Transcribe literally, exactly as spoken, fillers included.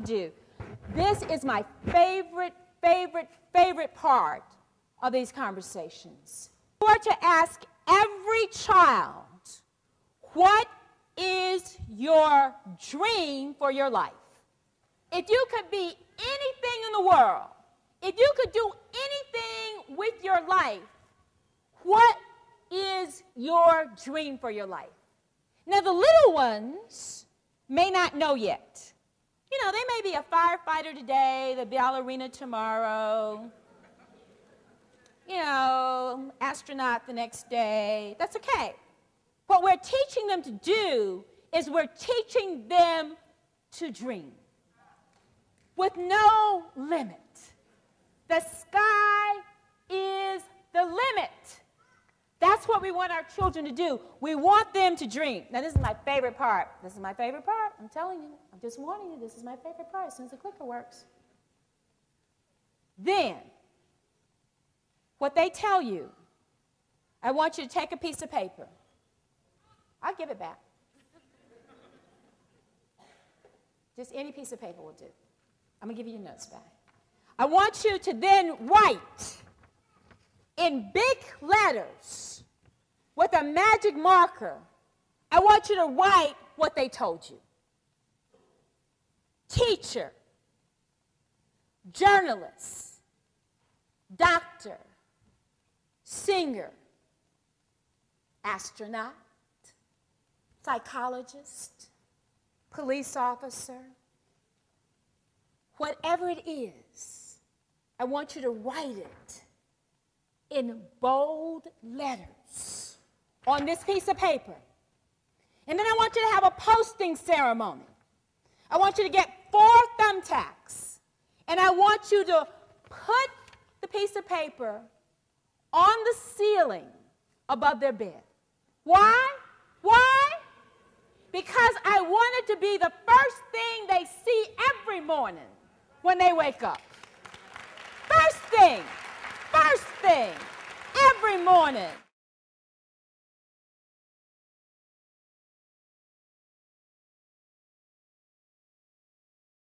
to do. This is my favorite, favorite, favorite part of these conversations. You are to ask every child, what is your dream for your life? If you could be anything in the world, if you could do anything with your life, what is your dream for your life? Now, the little ones may not know yet. You know, they may be a firefighter today, the ballerina tomorrow, you know, astronaut the next day. That's okay. What we're teaching them to do is we're teaching them to dream with no limit. The sky is the limit. That's what we want our children to do. We want them to dream. Now, this is my favorite part. This is my favorite part. I'm telling you. I'm just warning you. This is my favorite part as soon as the clicker works. Then, what they tell you, I want you to take a piece of paper. I'll give it back. Just any piece of paper will do. I'm going to give you your notes back. I want you to then write in big letters with a magic marker. I want you to write what they told you. Teacher, journalist, doctor, singer, astronaut, psychologist, police officer, whatever it is, I want you to write it in bold letters on this piece of paper. And then I want you to have a posting ceremony. I want you to get four thumbtacks, and I want you to put the piece of paper on the ceiling above their bed. Why? Why? Because I want it to be the first thing they see every morning when they wake up. First thing. First thing every morning.